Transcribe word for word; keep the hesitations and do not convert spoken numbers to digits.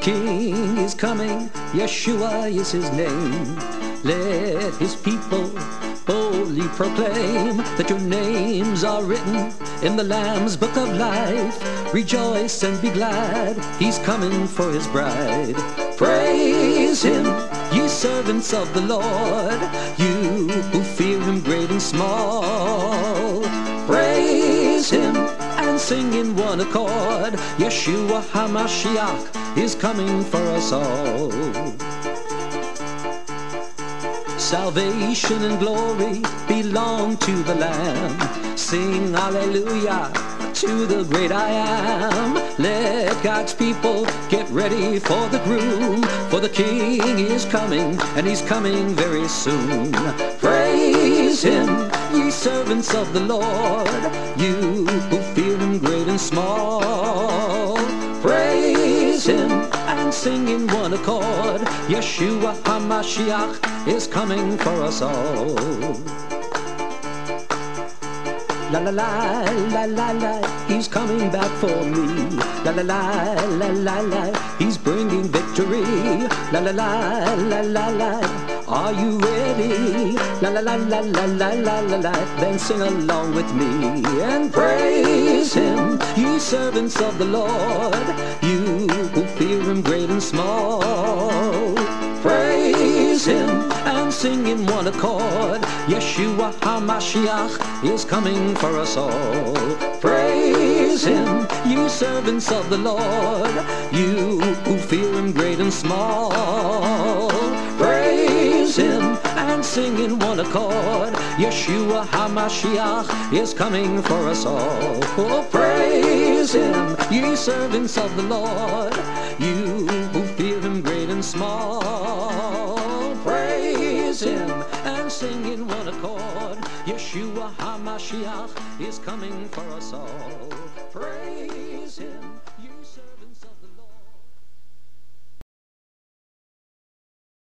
King is coming, Yeshua is his name. Let his people boldly proclaim that your names are written in the Lamb's Book of Life. Rejoice and be glad, he's coming for his bride. Praise him, ye servants of the Lord, you who fear him great and small. Praise him and sing in one accord, Yeshua HaMashiach is coming for us all. Salvation and glory belong to the Lamb. Sing hallelujah to the great I am. Let God's people get ready for the groom, for the King is coming, and he's coming very soon. Praise him, ye servants of the Lord, you who fear him great and small. Praise him and sing in one accord, Yeshua HaMashiach is coming for us all. La la la, la la la, he's coming back for me. La la la, la la la, he's bringing victory. La la la, la la la, are you ready? La la la, la la la la la la, then sing along with me and praise him, you servants of the Lord, you who fear him great and small. Praise him and sing in one accord, Yeshua HaMashiach is coming for us all. Praise him, you servants of the Lord, you who fear him great and small. Praise him and sing in one accord, Yeshua HaMashiach is coming for us all. Oh, praise him, ye servants of the Lord, you who fear him great and small. Praise him and sing in one accord, Yeshua HaMashiach is coming for us all.